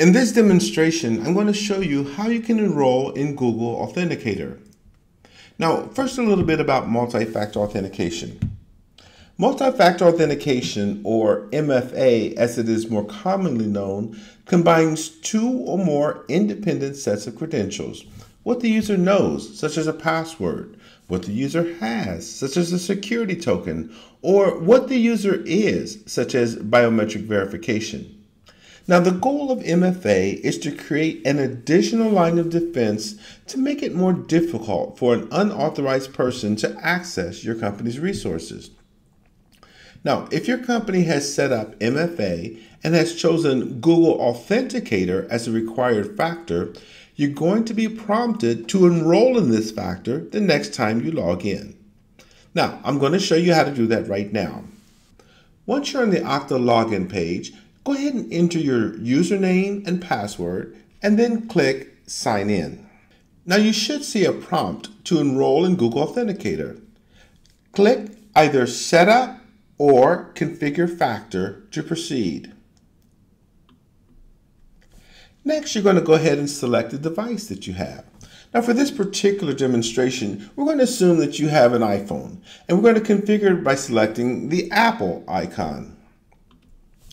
In this demonstration, I'm going to show you how you can enroll in Google Authenticator. Now, first a little bit about multi-factor authentication. Multi-factor authentication, or MFA as it is more commonly known, combines two or more independent sets of credentials. What the user knows, such as a password, what the user has, such as a security token, or what the user is, such as biometric verification. Now, the goal of MFA is to create an additional line of defense to make it more difficult for an unauthorized person to access your company's resources. Now, if your company has set up MFA and has chosen Google Authenticator as a required factor, you're going to be prompted to enroll in this factor the next time you log in. Now, I'm going to show you how to do that right now. Once you're on the Okta login page, go ahead and enter your username and password and then click Sign In. Now you should see a prompt to enroll in Google Authenticator. Click either Set Up or Configure Factor to proceed. Next, you're going to go ahead and select the device that you have. Now for this particular demonstration, we're going to assume that you have an iPhone, and we're going to configure it by selecting the Apple icon.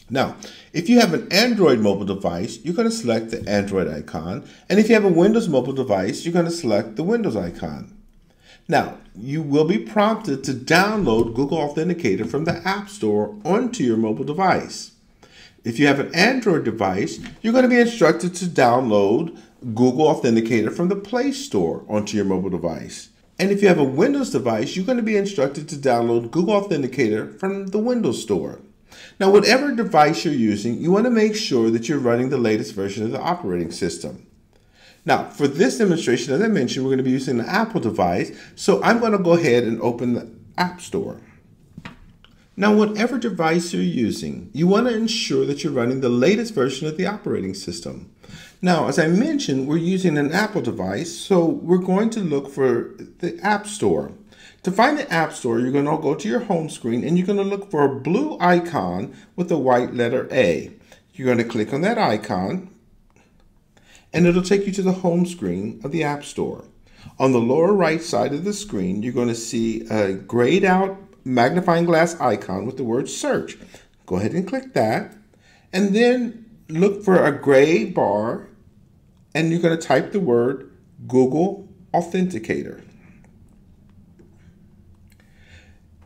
Now, if you have an Android mobile device, you're going to select the Android icon. And if you have a Windows mobile device, you're going to select the Windows icon. Now, you will be prompted to download Google Authenticator from the App Store onto your mobile device. If you have an Android device, you're going to be instructed to download Google Authenticator from the Play Store onto your mobile device. And if you have a Windows device, you're going to be instructed to download Google Authenticator from the Windows Store. Now, whatever device you're using, you want to make sure that you're running the latest version of the operating system. Now, for this demonstration, as I mentioned, we're going to be using an Apple device, so I'm going to go ahead and open the App Store. Now, whatever device you're using, you want to ensure that you're running the latest version of the operating system. Now, as I mentioned, we're using an Apple device, so we're going to look for the App Store. To find the App Store, you're going to go to your home screen and you're going to look for a blue icon with a white letter A. You're going to click on that icon and it'll take you to the home screen of the App Store. On the lower right side of the screen, you're going to see a grayed out magnifying glass icon with the word search. Go ahead and click that and then look for a gray bar and you're going to type the word Google Authenticator.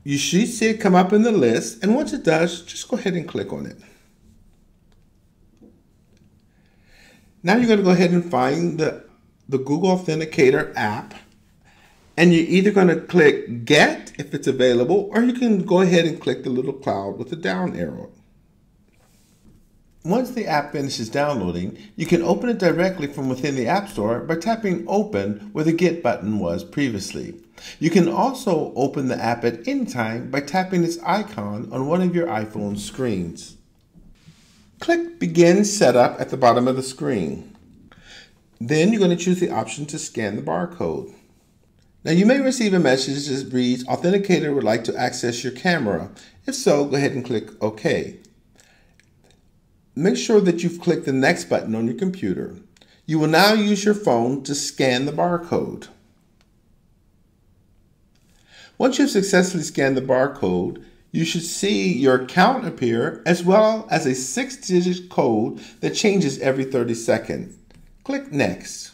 You should see it come up in the list, and once it does, just go ahead and click on it. Now you're going to go ahead and find the Google Authenticator app, and you're either going to click Get if it's available, or you can go ahead and click the little cloud with the down arrow. Once the app finishes downloading, you can open it directly from within the App Store by tapping Open where the Get button was previously. You can also open the app at any time by tapping this icon on one of your iPhone screens. Click Begin Setup at the bottom of the screen. Then you're going to choose the option to scan the barcode. Now you may receive a message that reads, "Authenticator would like to access your camera." If so, go ahead and click OK. Make sure that you've clicked the next button on your computer. You will now use your phone to scan the barcode. Once you've successfully scanned the barcode, you should see your account appear as well as a 6-digit code that changes every 30 seconds. Click Next.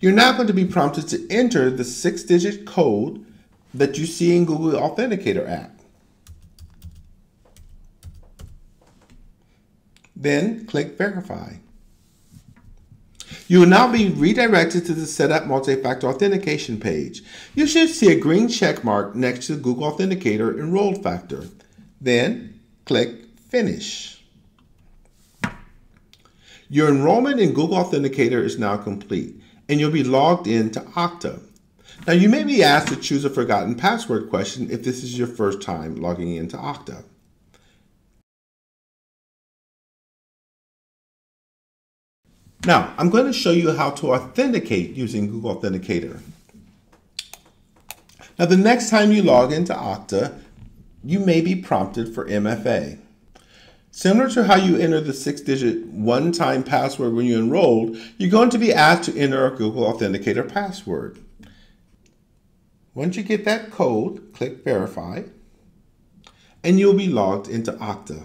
You're now going to be prompted to enter the 6-digit code that you see in Google Authenticator app. Then click Verify. You will now be redirected to the Setup Multi-Factor Authentication page. You should see a green check mark next to the Google Authenticator Enrolled Factor. Then click Finish. Your enrollment in Google Authenticator is now complete, and you'll be logged in to Okta. Now you may be asked to choose a forgotten password question if this is your first time logging into Okta. Now, I'm going to show you how to authenticate using Google Authenticator. Now, the next time you log into Okta, you may be prompted for MFA. Similar to how you enter the 6-digit one-time password when you enrolled, you're going to be asked to enter a Google Authenticator password. Once you get that code, click Verify, and you'll be logged into Okta.